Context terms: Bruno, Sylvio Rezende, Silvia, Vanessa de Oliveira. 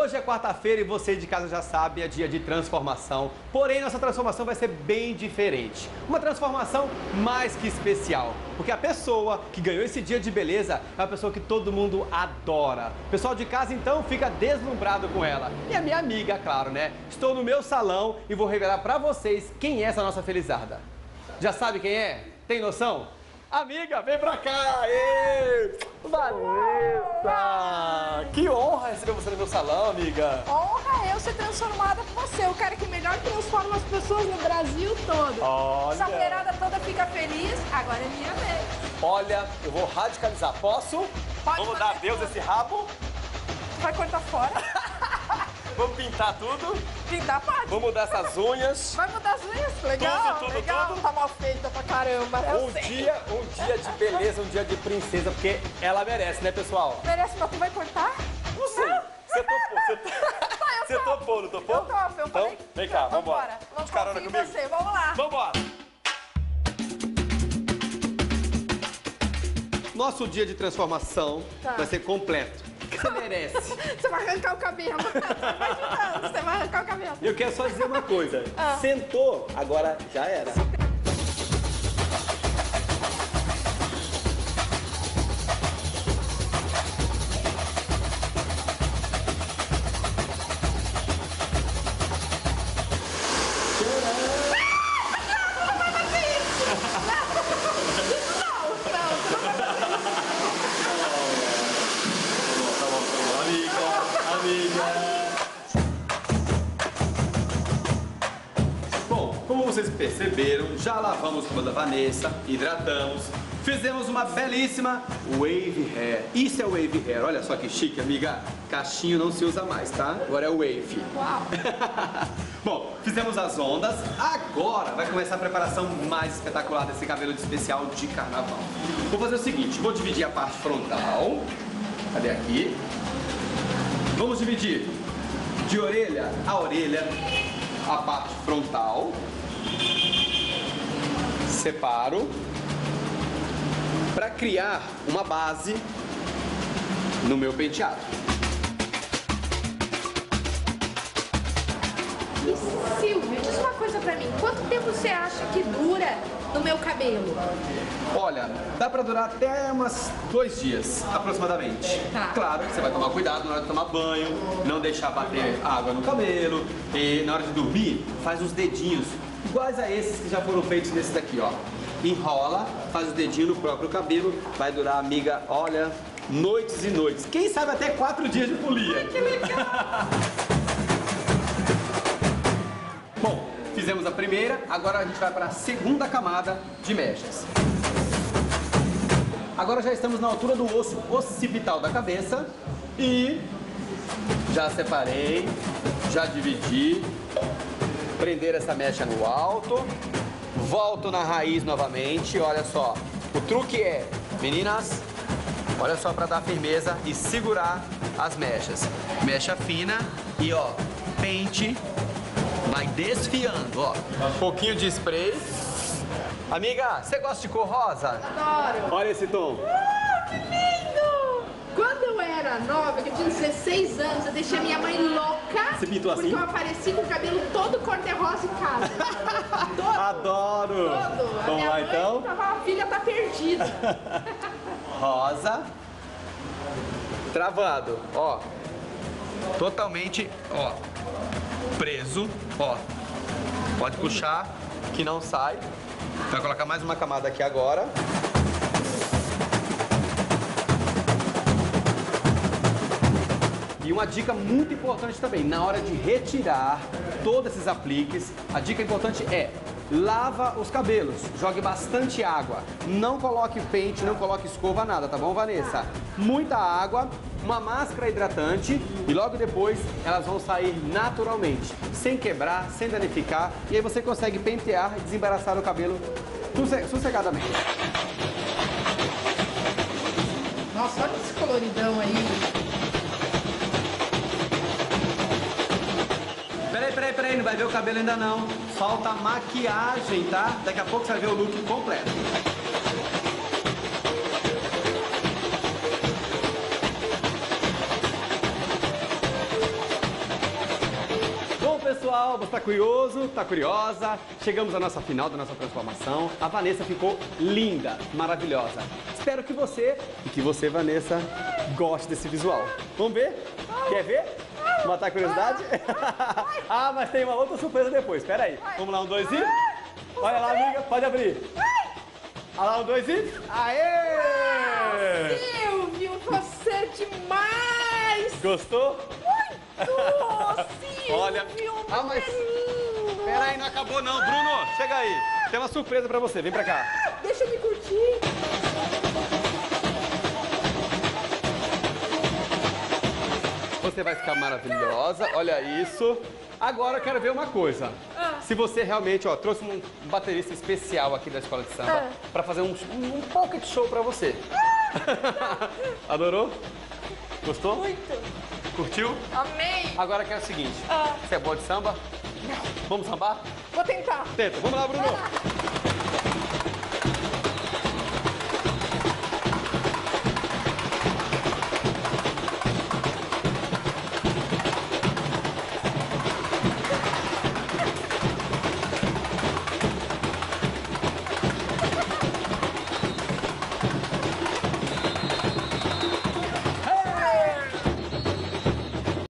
Hoje é quarta-feira e você de casa já sabe, é dia de transformação. Porém, nossa transformação vai ser bem diferente. Uma transformação mais que especial. Porque a pessoa que ganhou esse dia de beleza é uma pessoa que todo mundo adora. O pessoal de casa, então, fica deslumbrado com ela. E a minha amiga, claro, né? Estou no meu salão e vou revelar pra vocês quem é essa nossa felizarda. Já sabe quem é? Tem noção? Amiga, vem pra cá! Aê! Vanessa! Que honra receber você no meu salão, amiga! Honra eu ser transformada por você, o cara que melhor transforma as pessoas no Brasil todo. Olha. Essa mulherada toda fica feliz, agora é minha vez. Olha, eu vou radicalizar, posso? Pode. Vamos dar adeus a esse rabo? Vai cortar fora? Vamos pintar tudo? Pintar pode. Vamos mudar essas unhas. Vai mudar as unhas? Legal, tudo. Tá mal feita pra caramba, Um dia de beleza, um dia de princesa, porque ela merece, né, pessoal? Merece, mas tu vai cortar? Não sei. Você topou, você topou, não topou? Eu topo, eu falei. Então, vem cá, vambora. Vamos carona comigo? Você. Vamos lá. Vambora. Nosso dia de transformação vai ser completo. Você merece. Você vai arrancar o cabelo. Você vai arrancar o cabelo. Eu quero só dizer uma coisa. Sentou, agora já era. Vocês perceberam, já lavamos o cabelo da Vanessa, hidratamos, fizemos uma belíssima wave hair. Isso é wave hair, olha só que chique, amiga. Cachinho não se usa mais, tá? Agora é wave. Uau! Bom, fizemos as ondas, agora vai começar a preparação mais espetacular desse cabelo de especial de carnaval. Vou fazer o seguinte, vou dividir a parte frontal, cadê aqui? Vamos dividir de orelha a orelha a parte frontal. Separo para criar uma base no meu penteado. E Silvia, diz uma coisa para mim, quanto tempo você acha que dura no meu cabelo? Olha, dá para durar até umas 2 dias, aproximadamente. Tá. Claro que você vai tomar cuidado na hora de tomar banho, não deixar bater água no cabelo e na hora de dormir, faz uns dedinhos iguais a esses que já foram feitos nesses daqui, ó. Enrola, faz o dedinho no próprio cabelo, vai durar, amiga, olha, noites e noites. Quem sabe até 4 dias de folia. Ai, que legal! Bom, fizemos a primeira, agora a gente vai para a segunda camada de mechas. Agora já estamos na altura do osso occipital da cabeça e já separei, já dividi. Prender essa mecha no alto, volto na raiz novamente, olha só. O truque é, meninas, olha só para dar firmeza e segurar as mechas. Mecha fina e ó, pente, vai desfiando, ó. Um pouquinho de spray. Amiga, você gosta de cor rosa? Adoro. Olha esse tom. Que lindo! Quando eu era nova, que eu tinha 16 anos, eu deixei a minha mãe louca. Você pintou assim? Porque eu apareci com o cabelo todo cor-de-rosa em casa. Todo. Adoro! Todo. Vamos lá, então? A filha tá perdida. Rosa. Travado, ó. Totalmente, ó. Preso, ó. Pode puxar, que não sai. Vai colocar mais uma camada aqui agora. E uma dica muito importante também, na hora de retirar todos esses apliques, a dica importante é, lava os cabelos, jogue bastante água, não coloque pente, não coloque escova, nada, tá bom, Vanessa? Muita água, uma máscara hidratante e logo depois elas vão sair naturalmente, sem quebrar, sem danificar, e aí você consegue pentear e desembaraçar o cabelo sossegadamente. Nossa, olha esse coloridão aí. Peraí, não vai ver o cabelo ainda não. Falta maquiagem, tá? Daqui a pouco você vai ver o look completo. tá curioso, tá curiosa? Chegamos à nossa final da nossa transformação. A Vanessa ficou linda, maravilhosa. Espero que você, Vanessa, goste desse visual. Vamos ver? Quer ver? Matar a curiosidade? Ah, mas tem uma outra surpresa depois. Espera aí. Vamos lá, 1, 2 e... Olha lá, amiga. Pode abrir. Olha lá, 1, 2 e... Aê! Silvio, você é demais! Gostou? Muito! Olha, mas pera aí, não acabou não, Bruno, chega aí. Tem uma surpresa pra você, vem pra cá. Deixa eu me curtir. Você vai ficar maravilhosa, olha isso. Agora eu quero ver uma coisa. Se você realmente, ó, trouxe um baterista especial aqui da escola de samba pra fazer um pocket show pra você. Adorou? Gostou? Muito! Curtiu? Amei! Agora que é o seguinte, você é boa de samba? Não. Vamos sambar? Vou tentar. Tenta, vamos lá, Bruno!